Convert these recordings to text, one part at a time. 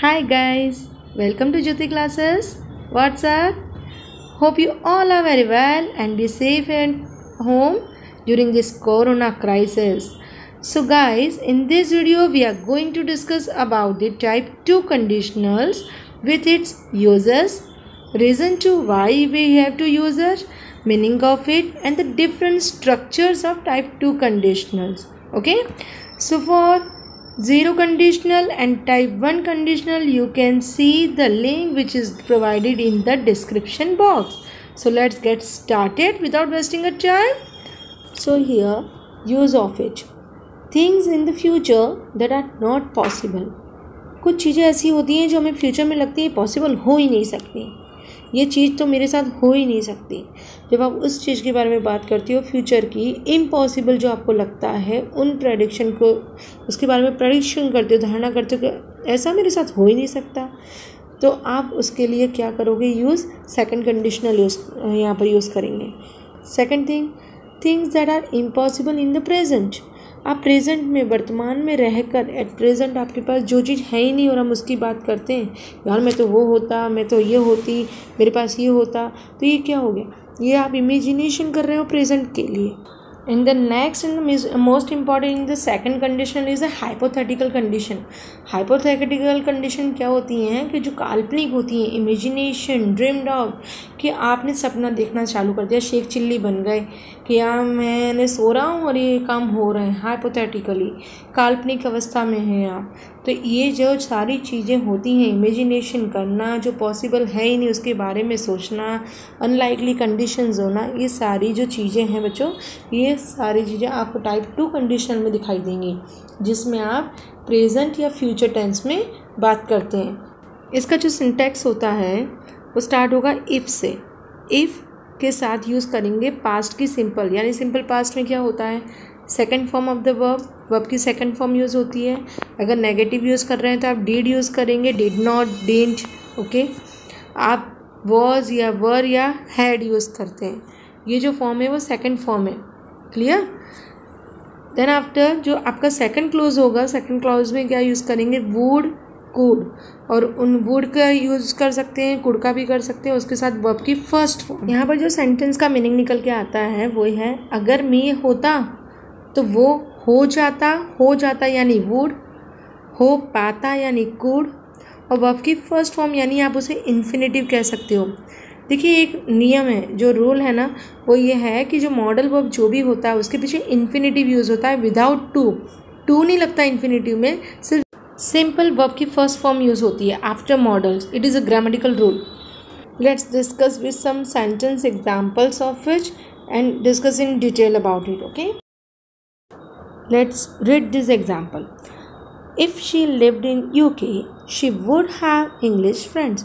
Hi guys, welcome to Jyoti classes. What's up? Hope you all are very well and be safe at home during this Corona crisis. So guys, in this video we are going to discuss about the type 2 conditionals with its uses, reason to why we have to use it, meaning of it and the different structures of type 2 conditionals. Okay, so for Zero conditional and type 1 conditional you can see the link which is provided in the description box. So let's get started without wasting a time. So here, use of it. Things in the future that are not possible. कुछ चीज़ें ऐसी होती हैं जो हमें future में लगती है पॉसिबल हो ही नहीं सकती, ये चीज़ तो मेरे साथ हो ही नहीं सकती. जब आप उस चीज़ के बारे में बात करती हो फ्यूचर की, इम्पॉसिबल जो आपको लगता है उन प्रेडिक्शन को, उसके बारे में प्रेडिक्शन करते हो, धारणा करते हो कि ऐसा मेरे साथ हो ही नहीं सकता, तो आप उसके लिए क्या करोगे? यूज़ सेकंड कंडीशनल यूज़ यहाँ पर यूज़ करेंगे. Second thing, things that are impossible in the present. आप प्रेजेंट में, वर्तमान में रहकर, एट प्रेजेंट आपके पास जो चीज़ है ही नहीं और हम उसकी बात करते हैं, यार मैं तो वो होता, मैं तो ये होती, मेरे पास ये होता, तो ये क्या हो गया? ये आप इमेजिनेशन कर रहे हो प्रेजेंट के लिए. In the next and most important in the second condition is a hypothetical condition. Hypothetical condition क्या होती हैं कि जो काल्पनिक होती हैं, इमेजिनेशन, ड्रीम्ड ऑफ, कि आपने सपना देखना चालू कर दिया, शेख चिल्ली बन गए कि यार मैंने सो रहा हूँ और ये काम हो रहे हैं. हाइपोथेटिकली काल्पनिक अवस्था में हैं आप, तो ये जो सारी चीज़ें होती हैं, इमेजिनेशन करना, जो पॉसिबल है ही नहीं उसके बारे में सोचना, अनलाइकली कंडीशंस होना, ये सारी जो चीज़ें हैं बच्चों, ये सारी चीज़ें आपको टाइप 2 कंडीशन में दिखाई देंगी, जिसमें आप प्रेजेंट या फ्यूचर टेंस में बात करते हैं. इसका जो सिंटैक्स होता है वो स्टार्ट होगा इफ़ से. इफ़ के साथ यूज़ करेंगे पास्ट की सिंपल, यानी सिंपल पास्ट में क्या होता है? Second form of the verb, verb की सेकेंड फॉर्म यूज़ होती है. अगर नेगेटिव यूज़ कर रहे हैं तो आप डिड यूज़ करेंगे, डिड नॉट, डिडंट. ओके, आप वॉज या वर या हैड यूज़ करते हैं. ये जो फॉर्म है वो सेकेंड फॉर्म है. क्लियर? देन आफ्टर जो आपका सेकेंड क्लॉज होगा, सेकेंड क्लॉज में क्या यूज़ करेंगे? वुड, कुड, और उन वुड का यूज़ कर सकते हैं, कुड का भी कर सकते हैं, उसके साथ वर्ब की फर्स्ट फॉर्म. यहाँ पर जो सेंटेंस का मीनिंग निकल के आता है वो है अगर मैं होता तो वो हो जाता. हो जाता यानी वुड, हो पाता यानी कुड, और वर्ब की फर्स्ट फॉर्म यानी आप उसे इन्फिनेटिव कह सकते हो. देखिए, एक नियम है, जो रूल है ना, वो ये है कि जो मॉडल वर्ब जो भी होता है उसके पीछे इन्फिनेटिव यूज़ होता है विदाउट टू. टू नहीं लगता इन्फिनेटिव में, सिर्फ सिंपल वर्ब की फर्स्ट फॉर्म यूज़ होती है after modals. It is a grammatical rule. Let's discuss with some sentence examples of which and discuss in detail about it. Okay, let's read this example. If she lived in UK, she would have English friends.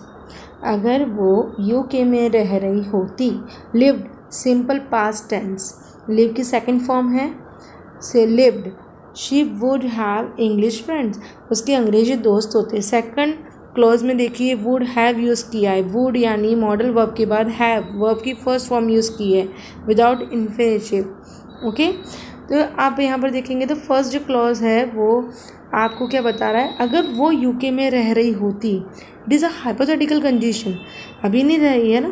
अगर वो UK में रह रही होती. lived simple past tense, live की second form है. से lived, she would have English friends. उसके अंग्रेजी दोस्त होते. Second क्लोज में देखिए वुड हैव यूज़ किया है. वुड यानी मॉडल वर्ब के बाद हैव, वर्ब की फर्स्ट फॉर्म यूज़ की है विदाउट इन्फिनेटिव. ओके, तो आप यहाँ पर देखेंगे तो फर्स्ट जो क्लॉज है वो आपको क्या बता रहा है? अगर वो यूके में रह रही होती. It is a hypothetical condition, अभी नहीं रह रही है ना.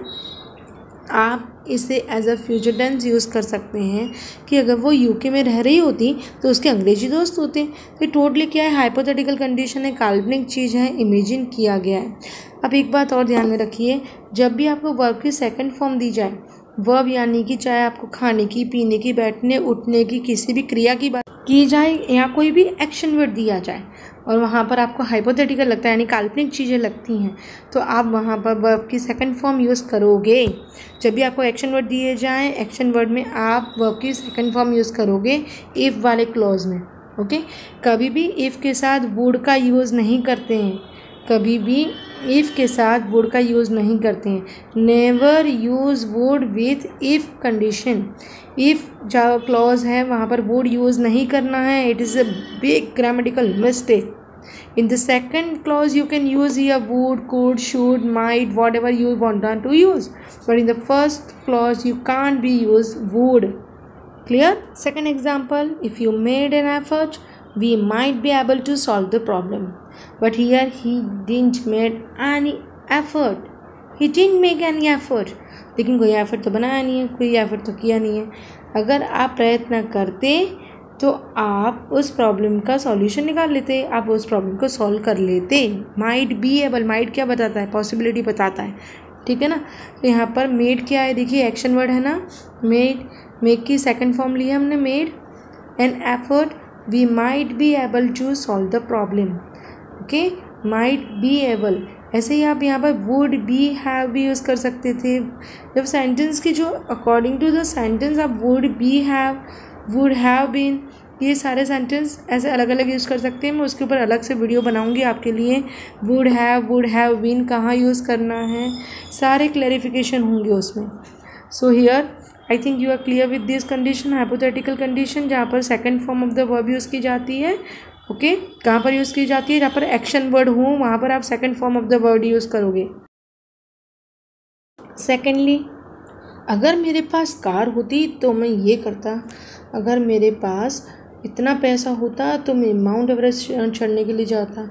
आप इसे as a future tense use कर सकते हैं कि अगर वो यूके में रह रही होती तो उसके अंग्रेजी दोस्त होते. तो टोटली क्या है? हाइपोथेटिकल कंडीशन है, काल्पनिक चीज़ है, इमेजिन किया गया है. अब एक बात और ध्यान में रखिए, जब भी आपको वर्ब की सेकेंड फॉर्म दी जाए, वर्ब यानी कि चाहे आपको खाने की, पीने की, बैठने, उठने की, किसी भी क्रिया की बात की जाए या कोई भी एक्शन वर्ड दिया जाए और वहाँ पर आपको हाइपोथेटिकल लगता है, यानी काल्पनिक चीज़ें लगती हैं, तो आप वहाँ पर वर्ब की सेकंड फॉर्म यूज़ करोगे. जब भी आपको एक्शन वर्ड दिए जाएँ, एक्शन वर्ड में आप वर्ब की सेकंड फॉर्म यूज़ करोगे इफ़ वाले क्लॉज में. ओके, कभी भी इफ़ के साथ वुड का यूज़ नहीं करते हैं. कभी भी इफ़ के साथ वुड का यूज़ नहीं करते हैं. Never use would with if condition. If जो क्लॉज है वहाँ पर वुड यूज़ नहीं करना है. It is a big grammatical mistake. In the second clause you can use here would, could, should, might, whatever you want to use, but in the first clause you can't be use would. Clear? Second example, if you made an effort, we might be able to solve the problem. But here he didn't make any effort. He didn't make any effort. लेकिन कोई effort तो बनाया नहीं है, कोई effort तो किया नहीं है. अगर आप प्रयत्न करते तो आप उस प्रॉब्लम का सॉल्यूशन निकाल लेते, आप उस प्रॉब्लम को सॉल्व कर लेते. माइट बी एबल, माइट क्या बताता है? पॉसिबिलिटी बताता है, ठीक है ना. तो यहाँ पर मेड क्या है? देखिए एक्शन वर्ड है ना, मेड. मेक की सेकंड फॉर्म ली है हमने, made an effort. We might be able to solve the problem. Okay, might be able. ऐसे ही आप यहाँ पर वुड, बी, हैव भी यूज़ कर सकते थे. जब सेंटेंस की जो अकॉर्डिंग टू द सेंटेंस आप would, be, have, would have been, ये सारे सेंटेंस ऐसे अलग अलग यूज़ कर सकते हैं. मैं उसके ऊपर अलग से वीडियो बनाऊंगी आपके लिए. वुड हैव बीन कहाँ यूज़ करना है, सारे क्लैरिफिकेशन होंगे उसमें. So here I think you are clear with this condition, hypothetical condition जहाँ पर second form of the verb use की जाती है. ओके, कहाँ पर यूज़ की जाती है? जहाँ पर एक्शन वर्ड हो, वहाँ पर आप second form of the word use करोगे. सेकेंडली, अगर मेरे पास कार होती तो मैं ये करता. अगर मेरे पास इतना पैसा होता तो मैं माउंट एवरेस्ट चढ़ने के लिए जाता.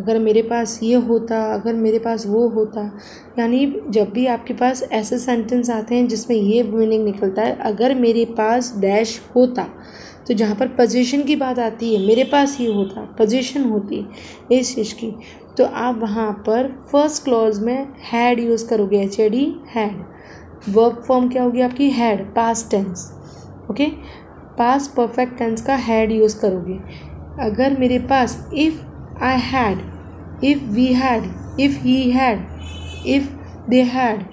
अगर मेरे पास ये होता, अगर मेरे पास वो होता. यानी जब भी आपके पास ऐसे सेंटेंस आते हैं जिसमें ये मीनिंग निकलता है, अगर मेरे पास डैश होता, तो जहाँ पर पोजीशन की बात आती है, मेरे पास ये होता, पोजीशन होती इस चीज़ की, तो आप वहाँ पर फर्स्ट क्लॉज में हैड यूज़ करोगे, HAD, हैड. वर्ब फॉर्म क्या होगी आपकी? Had, past tense. Okay, past perfect tense का हैड यूज़ करोगे. अगर मेरे पास if I had, if we had, if he had, if they had.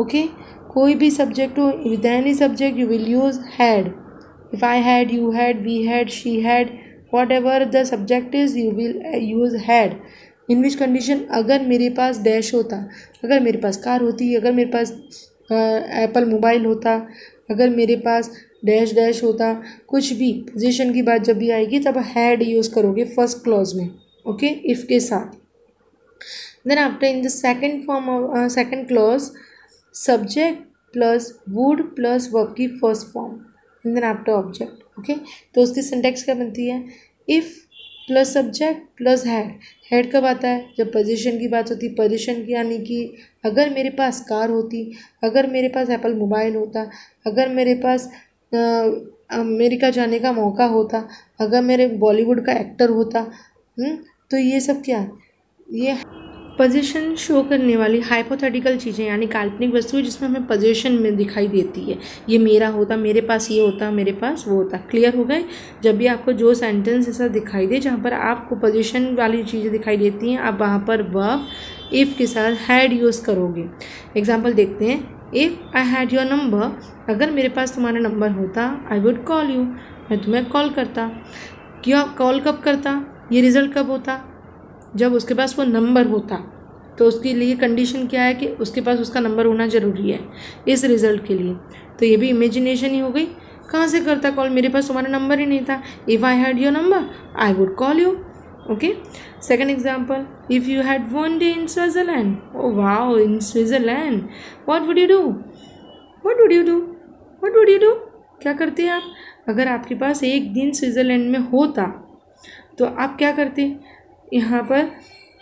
Okay, कोई भी सब्जेक्ट हो, with any subject you will use had. If I had, you had, we had, she had, whatever the subject is, you will use had. In which condition? अगर मेरे पास dash होता, अगर मेरे पास car होती, अगर मेरे पास Apple mobile होता, अगर मेरे पास डैश डैश होता, कुछ भी पोजीशन की बात जब भी आएगी तब हैड यूज़ करोगे फर्स्ट क्लॉज में. ओके, इफ़ के साथ. Then after in the second form of second clause, subject plus would plus verb की first form, and then after object. Okay, तो उसकी सिंटैक्स क्या बनती है? If plus subject plus had. Had कब आता है? जब पोजीशन की बात होती. पोजीशन की यानी कि अगर मेरे पास कार होती, अगर मेरे पास एप्पल मोबाइल होता, अगर मेरे पास अमेरिका जाने का मौका होता, अगर मेरे बॉलीवुड का एक्टर होता. तो ये सब क्या है? ये पोजीशन शो करने वाली हाइपोथेटिकल चीज़ें, यानी काल्पनिक वस्तुएं जिसमें हमें पोजीशन में दिखाई देती है. ये मेरा होता, मेरे पास ये होता, मेरे पास वो होता. क्लियर हो गए? जब भी आपको जो सेंटेंस ऐसा दिखाई दे जहाँ पर आपको पोजीशन वाली चीज़ें दिखाई देती हैं, आप वहाँ पर वर्ब इफ़ के साथ हैड यूज़ करोगे. एग्जाम्पल देखते हैं. If I had your number, अगर मेरे पास तुम्हारा नंबर होता, आई वुड कॉल यू, मैं तुम्हें कॉल करता. क्यों कॉल कब करता? ये रिज़ल्ट कब होता? जब उसके पास वो नंबर होता. तो उसके लिए कंडीशन क्या है कि उसके पास उसका नंबर होना ज़रूरी है इस रिज़ल्ट के लिए. तो ये भी इमेजिनेशन ही हो गई. कहाँ से करता कॉल? मेरे पास तुम्हारा नंबर ही नहीं था. If I had your number I would call you. Okay, second example. If you had one day in Switzerland, oh wow in Switzerland, what would you do, what would you do, what would you do. क्या करते आप? अगर आपके पास एक दिन Switzerland में होता तो आप क्या करते? यहाँ पर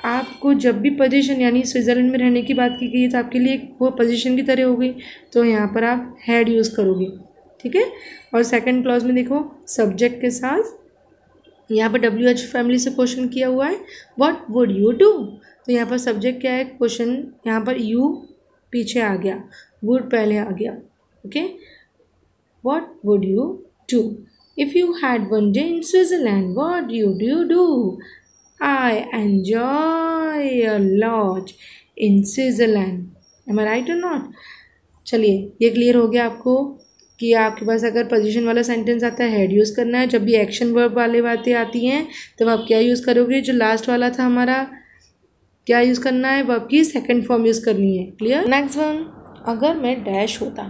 आपको जब भी पोजीशन यानी स्विट्ज़रलैंड में रहने की बात की गई तो आपके लिए वो पोजीशन की तरह हो गई. तो यहाँ पर आप हैड यूज़ करोगे, ठीक है. और सेकंड क्लॉज में देखो सब्जेक्ट के साथ, यहाँ पर WH फैमिली से क्वेश्चन किया हुआ है, व्हाट वुड यू डू. तो यहाँ पर सब्जेक्ट क्या है? क्वेश्चन. यहाँ पर यू पीछे आ गया, वुड पहले आ गया. Okay, what would you do if you had one day in Switzerland, what would you do. I enjoy a lot in Switzerland. Am I right or not? चलिए ये क्लियर हो गया आपको कि आपके पास अगर पोजीशन वाला सेंटेंस आता है हेड यूज़ करना है. जब भी एक्शन वर्ब वाले बातें आती हैं तब आप क्या यूज़ करोगे? जो लास्ट वाला था हमारा, क्या यूज़ करना है? वर्ब की सेकंड फॉर्म यूज़ करनी है. क्लियर? Next one. अगर मैं डैश होता,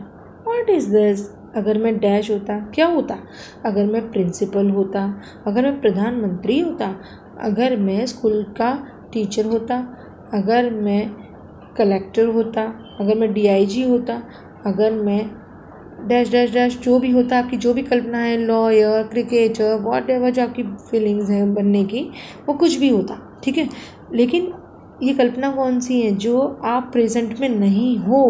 व्हाट इज़ दिस. अगर मैं डैश होता क्या होता? अगर मैं प्रिंसिपल होता, अगर मैं प्रधानमंत्री होता, अगर मैं स्कूल का टीचर होता, अगर मैं कलेक्टर होता, अगर मैं DIG होता, अगर मैं डैश डैश डैश जो भी होता है, आपकी जो भी कल्पना है, लॉयर, क्रिकेटर, वॉट एवर जो आपकी फीलिंग्स हैं बनने की, वो कुछ भी होता, ठीक है। लेकिन ये कल्पना कौन सी है? जो आप प्रेजेंट में नहीं हो,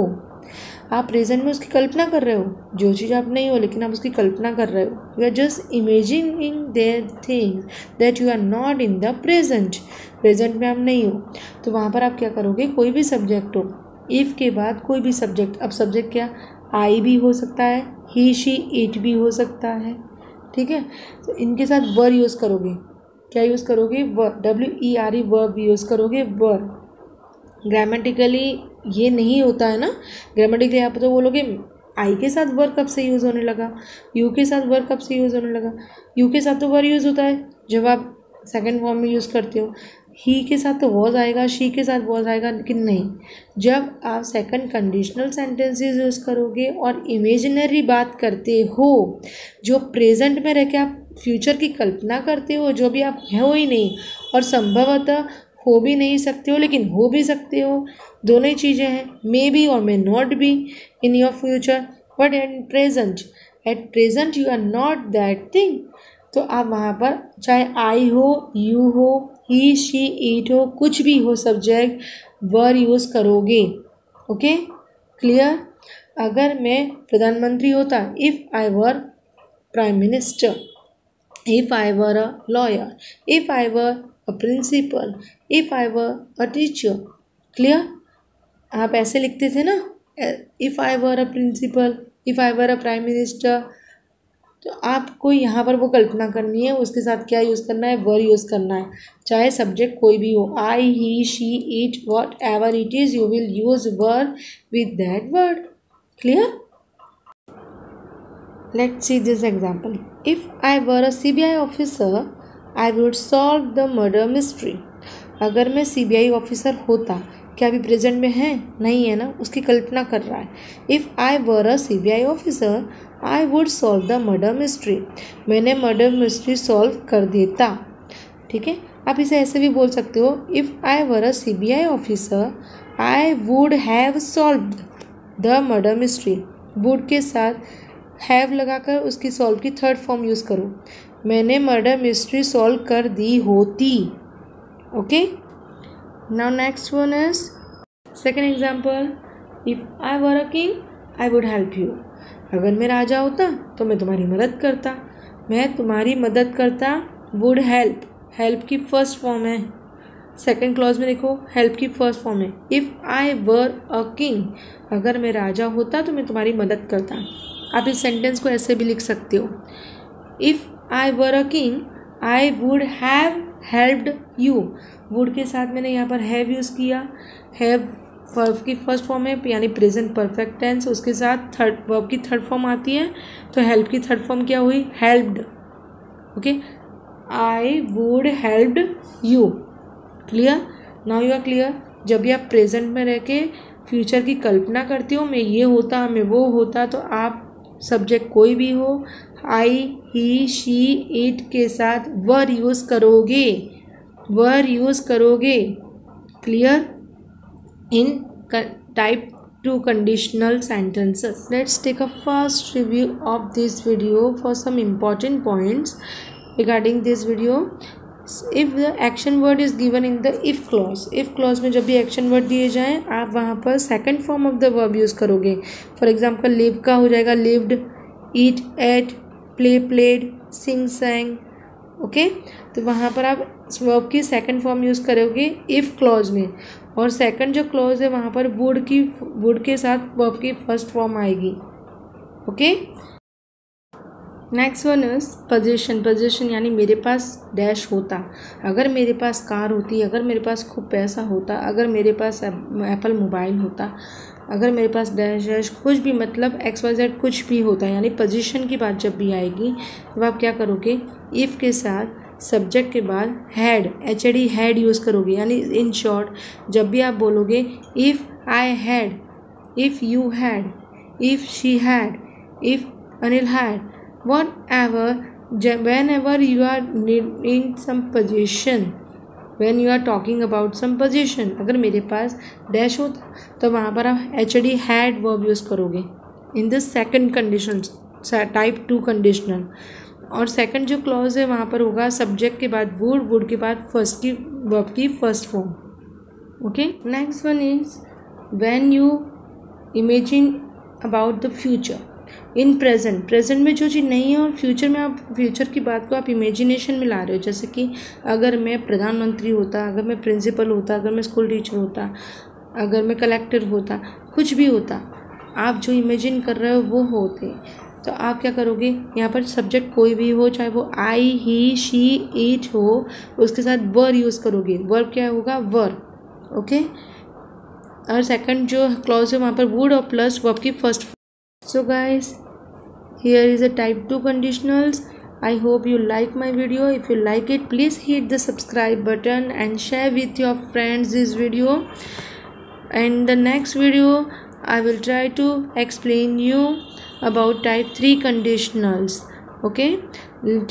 आप प्रेजेंट में उसकी कल्पना कर रहे हो, जो चीज़ आप नहीं हो लेकिन आप उसकी कल्पना कर रहे हो। You are just imagining that thing that you are not in the present, present में आप नहीं हो। तो वहाँ पर आप क्या करोगे, कोई भी सब्जेक्ट हो, इफ़ के बाद कोई भी सब्जेक्ट, अब सब्जेक्ट क्या, आई भी हो सकता है, ही शी इट भी हो सकता है, ठीक है। तो इनके साथ वर यूज़ करोगे, क्या यूज़ करोगे, वर, WERE वर्ब यूज़ करोगे, वर। ग्रामेटिकली ये नहीं होता है ना, ग्रामेटिकली आप तो बोलोगे आई के साथ वर्ब कब से यूज़ होने लगा, यू के साथ वर्ब कब से यूज़ होने लगा। यू के साथ तो वर्ब यूज़ होता है जब आप सेकंड फॉर्म में यूज़ करते हो, ही के साथ तो वॉज आएगा, शी के साथ वॉज आएगा, लेकिन नहीं, जब आप सेकंड कंडीशनल सेंटेंसेस यूज़ करोगे और इमेजिनरी बात करते हो, जो प्रेजेंट में रह के आप फ्यूचर की कल्पना करते हो, जो भी आप हो ही नहीं और संभवतः हो भी नहीं सकते हो, लेकिन हो भी सकते हो, दोनों ही चीज़ें हैं, मे बी और may not be in your future, but at present you are not that thing. तो आप वहाँ पर चाहे आई हो, यू हो, ही शी इट हो, कुछ भी हो सब्जेक्ट, वर यूज़ करोगे, ओके, क्लियर। अगर मैं प्रधानमंत्री होता, if I were prime minister, if I were a lawyer, if I were a principal, if I were a teacher, clear. आप ऐसे लिखते थे ना, if I were a principal, if I were a prime minister. तो आपको यहाँ पर वो कल्पना करनी है, उसके साथ क्या यूज़ करना है, वर यूज़ करना है, चाहे सब्जेक्ट कोई भी हो, I, he, she, it, whatever it is, you will use were with that word, clear. Let's see this example. If I were a CBI officer, I would solve the murder mystery. अगर मैं CBI officer होता, क्या अभी present में है, नहीं है ना, उसकी कल्पना कर रहा है। If I were a CBI officer, I would solve the murder mystery. मैंने मर्डर मिस्ट्री सॉल्व कर देता, ठीक है। आप इसे ऐसे भी बोल सकते हो, if I were a CBI officer, I would have solve the murder mystery. Would के साथ हैव लगाकर उसकी सॉल्व की थर्ड फॉर्म यूज़ करो, मैंने मर्डर मिस्ट्री सॉल्व कर दी होती, okay. Now next one is second example. If I were a king, I would help you. अगर मैं राजा होता तो मैं तुम्हारी मदद करता, वुड हेल्प, हेल्प की फर्स्ट फॉर्म है, सेकंड क्लॉज में देखो हेल्प की फर्स्ट फॉर्म है। If I were a king, अगर मैं राजा होता तो मैं तुम्हारी मदद करता। आप इस सेंटेंस को ऐसे भी लिख सकते हो, if I were a king, I would have helped you. Would के साथ मैंने यहाँ पर हैव यूज़ किया, हैव वर्ब की फर्स्ट फॉर्म है, यानी प्रेजेंट परफेक्ट टेंस, उसके साथ थर्ड वर्ब की थर्ड फॉर्म आती है, तो हेल्प की थर्ड फॉर्म क्या हुई, helped, okay. I would helped you, clear. Now you are clear. जब भी आप प्रेजेंट में रह के फ्यूचर की कल्पना करते हो, मैं ये होता, मैं वो होता, तो आप सब्जेक्ट कोई भी हो, आई, ही, शी, इट के साथ वर यूज़ करोगे, clear, in type 2 conditional sentences. Let's take a fast review of this video for some important points regarding this video. If the action word is given in the if clause, if clause में जब भी action word दिए जाएँ, आप वहाँ पर second form of the verb use करोगे. For example, live का हो जाएगा lived, eat ate, play played, sing sang, okay तो वहाँ पर आप वर्ब की सेकंड फॉर्म यूज़ करोगे इफ़ क्लॉज में, और सेकंड जो क्लॉज है वहाँ पर वुड के साथ वर्ब की फर्स्ट फॉर्म आएगी, okay. Next one is position. Position यानी मेरे पास डैश होता, अगर मेरे पास कार होती, अगर मेरे पास खूब पैसा होता, अगर मेरे पास एप्पल मोबाइल होता, अगर मेरे पास डैश डैश कुछ भी, मतलब XYZ कुछ भी होता है, यानी पोजीशन की बात जब भी आएगी तब आप क्या करोगे, इफ़ के साथ सब्जेक्ट के बाद हैड, HAD हैड यूज़ करोगे, यानी इन शॉर्ट जब भी आप बोलोगे, if I had, if you had, if she had, if Anil had, whatever, whenever you are needing some position, when you are talking about some position, अगर मेरे पास dash होता तो वहाँ पर आप HAD हैड वर्ब यूज़ करोगे, in the second conditional, type two conditional. और second जो क्लॉज है वहाँ पर होगा सब्जेक्ट के बाद वुड, वुड के बाद फर्स्ट की वर्ब की first form. Okay, next one is when you imagine about the future in present, present में जो चीज़ नहीं है और फ्यूचर में आप फ्यूचर की बात को आप इमेजिनेशन में ला रहे हो। जैसे कि अगर मैं प्रधानमंत्री होता, अगर मैं प्रिंसिपल होता, अगर मैं स्कूल टीचर होता, अगर मैं कलेक्टर होता, कुछ भी होता, आप जो इमेजिन कर रहे हो वो होते। तो आप क्या करोगे, यहाँ पर सब्जेक्ट कोई भी हो, चाहे वो आई, ही, शी, इट हो, उसके साथ वर यूज़ करोगे। वर्ब क्या होगा, वर। ओके, और सेकंड जो क्लॉज है वहाँ पर वुड और प्लस वर्ब की first. So guys, here is a type 2 conditionals. I hope you like my video. If you like it, please hit the subscribe button and share with your friends this video. And the next video, I will try to explain you about type 3 conditionals. Okay?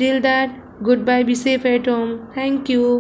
Till that, goodbye. Be safe at home. Thank you.